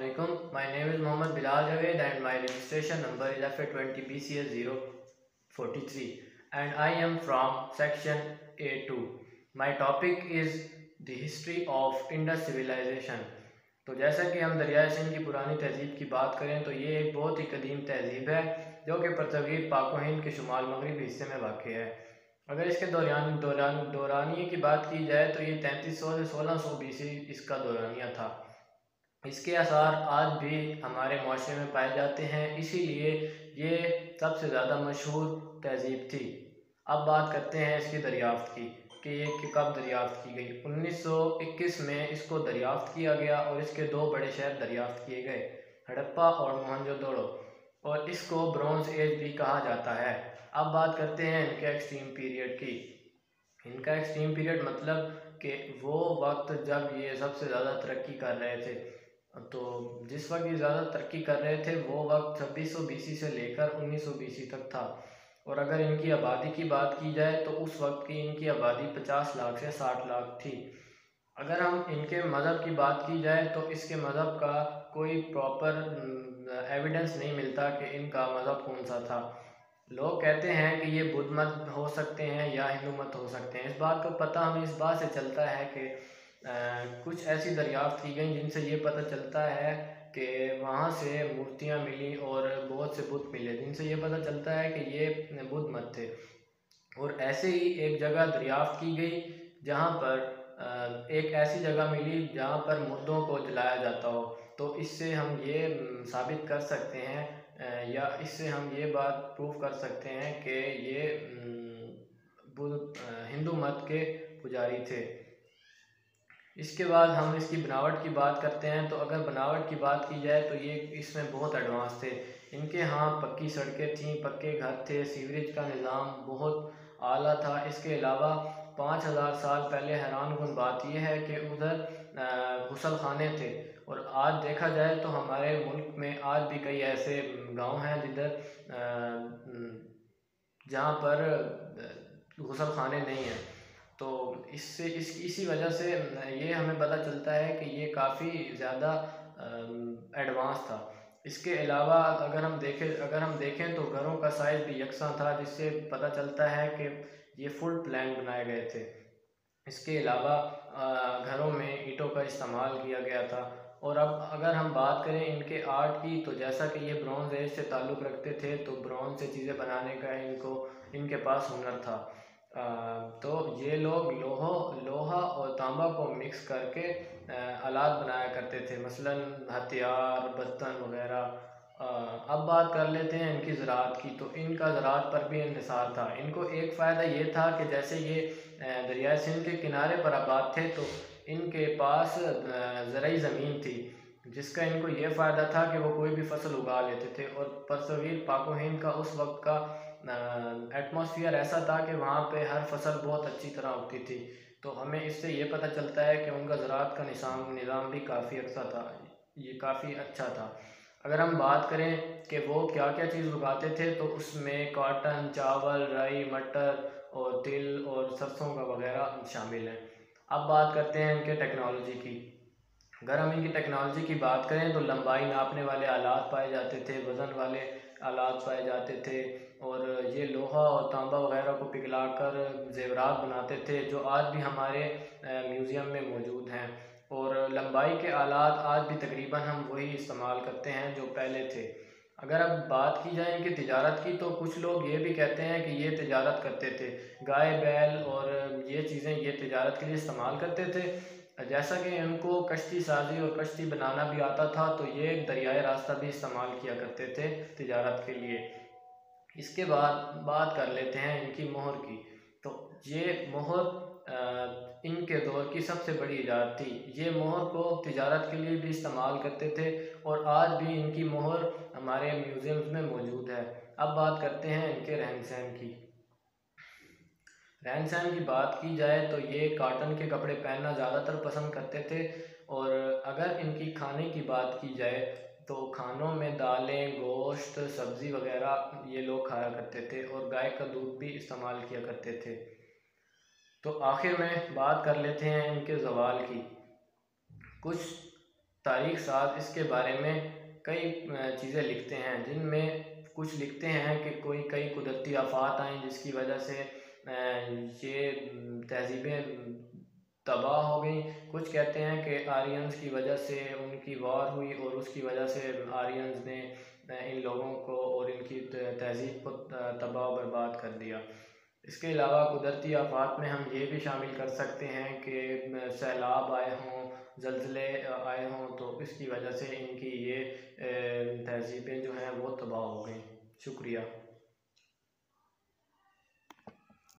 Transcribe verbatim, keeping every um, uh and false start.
Assalamualaikum. My name is Mohammad Bilal Javed and my registration number is F A twenty B C S zero four three and I am from section A two. My topic is the history of Indus civilization. तो जैसा कि हम दरिया सिंध की पुरानी तहजीब की बात करें तो ये एक बहुत ही कदीम तहजीब है जो कि परतवी पाक और हिंद के शुमाल मगरबी हिस्से में वाक़ है। अगर इसके दौरान दौरान दौरानिए की बात की जाए तो ये तैंतीस सौ से सोलह सौ बीसी इसका दौरानिया था। इसके आसार आज भी हमारे माशरे में पाए जाते हैं, इसीलिए ये सबसे ज़्यादा मशहूर तहजीब थी। अब बात करते हैं इसकी दरियाफ्त की कि ये कब दरियाफ्त की गई। उन्नीस सौ इक्कीस में इसको दरियाफ्त किया गया और इसके दो बड़े शहर दरियाफ्त किए गए, हड़प्पा और मोहनजोदड़ो, और इसको ब्रॉन्ज एज भी कहा जाता है। अब बात करते हैं इनके एक्सट्रीम पीरियड की। इनका एक्सट्रीम पीरियड मतलब कि वो वक्त जब ये सबसे ज़्यादा तरक्की कर रहे थे, तो जिस वक्त ये ज़्यादा तरक्की कर रहे थे वो वक्त छब्बीस सौ बीसी से लेकर उन्नीस सौ बीसी तक था। और अगर इनकी आबादी की बात की जाए तो उस वक्त की इनकी आबादी पचास लाख से साठ लाख थी। अगर हम इनके मज़हब की बात की जाए तो इसके मज़हब का कोई प्रॉपर एविडेंस नहीं मिलता कि इनका मज़हब कौन सा था। लोग कहते हैं कि ये बुद्ध मत हो सकते हैं या हिंदू मत हो सकते हैं। इस बात का पता हमें इस बात से चलता है कि आ, कुछ ऐसी दरियाफ्त की गई जिनसे ये पता चलता है कि वहाँ से मूर्तियाँ मिली और बहुत से बुत मिले, जिनसे ये पता चलता है कि ये बुद्ध मत थे। और ऐसे ही एक जगह दरियाफ्त की गई जहाँ पर एक ऐसी जगह मिली जहाँ पर मुर्दों को जलाया जाता हो, तो इससे हम ये साबित कर सकते हैं या इससे हम ये बात प्रूफ कर सकते हैं कि ये हिंदू मत के पुजारी थे। इसके बाद हम इसकी बनावट की बात करते हैं तो अगर बनावट की बात की जाए तो ये इसमें बहुत एडवांस थे। इनके यहाँ पक्की सड़कें थीं, पक्के घर थे, सीवरेज का निज़ाम बहुत आला था। इसके अलावा पाँच हज़ार साल पहले हैरान कुन बात यह है कि उधर गुसल खाने थे। और आज देखा जाए तो हमारे मुल्क में आज भी कई ऐसे गांव हैं जिधर जहाँ पर गुसल खाने नहीं हैं, तो इससे इस इसी वजह से ये हमें पता चलता है कि ये काफ़ी ज़्यादा एडवांस था। इसके अलावा अगर हम देखें अगर हम देखें तो घरों का साइज़ भी यकसा था, जिससे पता चलता है कि ये फुल प्लान बनाए गए थे। इसके अलावा घरों में ईंटों का इस्तेमाल किया गया था। और अब अगर हम बात करें इनके आर्ट की तो जैसा कि ये ब्रॉन्ज एज से ताल्लुक़ रखते थे तो ब्रॉन्ज से चीज़ें बनाने का इनको इनके पास हुनर था। आ, तो ये लोग लोहा लोहा और तांबा को मिक्स करके आलात बनाया करते थे, मसलन हथियार, बर्तन वगैरह। अब बात कर लेते हैं इनकी ज़राअत की, तो इनका ज़राअत पर भी इन्हिसार था। इनको एक फ़ायदा ये था कि जैसे ये दरिया सिंध के किनारे पर आबाद थे तो इनके पास ज़रई ज़मीन थी, जिसका इनको ये फ़ायदा था कि वो कोई भी फसल उगा लेते थे। और परसवीर पाको हिंद का उस वक्त का एटमॉस्फेयर ऐसा था कि वहाँ पे हर फसल बहुत अच्छी तरह उगती थी, तो हमें इससे ये पता चलता है कि उनका ज़राअत का निज़ाम निज़ाम भी काफ़ी अच्छा था, ये काफ़ी अच्छा था। अगर हम बात करें कि वो क्या क्या चीज़ उगाते थे तो उसमें कॉटन, चावल, राई, मटर और तिल और सरसों का वगैरह शामिल है। अब बात करते हैं इनके टेक्नोलॉजी की। अगर हम इनकी टेक्नोलॉजी की बात करें तो लंबाई नापने वाले आलात पाए जाते थे, वज़न वाले आलात पाए जाते थे, और ये लोहा और तांबा वगैरह को पिघलाकर जेवरात बनाते थे जो आज भी हमारे म्यूज़ियम में मौजूद हैं। और लंबाई के आलात आज भी तकरीबन हम वही इस्तेमाल करते हैं जो पहले थे। अगर अब बात की जाए इनकी तिजारत की तो कुछ लोग ये भी कहते हैं कि ये तिजारत करते थे, गाय, बैल और ये चीज़ें ये तिजारत के लिए इस्तेमाल करते थे। जैसा कि उनको कश्ती साजी और कश्ती बनाना भी आता था तो ये दरियाई रास्ता भी इस्तेमाल किया करते थे तिजारत के लिए। इसके बाद बात कर लेते हैं इनकी मोहर की, तो ये मोहर इनके दौर की सबसे बड़ी ईजाद थी। ये मोहर को तिजारत के लिए भी इस्तेमाल करते थे और आज भी इनकी मोहर हमारे म्यूज़ियम्स में मौजूद है। अब बात करते हैं इनके रहन सहन की। रहन सहन की बात की जाए तो ये काटन के कपड़े पहनना ज़्यादातर पसंद करते थे। और अगर इनकी खाने की बात की जाए तो खानों में दालें, गोश्त, सब्ज़ी वगैरह ये लोग खाया करते थे और गाय का दूध भी इस्तेमाल किया करते थे। तो आखिर में बात कर लेते हैं इनके ज़वाल की। कुछ तारीख साज इसके बारे में कई चीज़ें लिखते हैं, जिनमें कुछ लिखते हैं कि कोई कई कुदरती आफात आएँ जिसकी वजह से ये तहजीबें तबाह हो गई। कुछ कहते हैं कि आर्यंस की वजह से उनकी वार हुई और उसकी वजह से आर्यंस ने इन लोगों को और इनकी तहजीब को तबाह बर्बाद कर दिया। इसके अलावा कुदरती आफात में हम ये भी शामिल कर सकते हैं कि सैलाब आए हों, ज़लज़ले आए हों, तो इसकी वजह से इनकी ये तहजीबें जो हैं वो तबाह हो गई। शुक्रिया।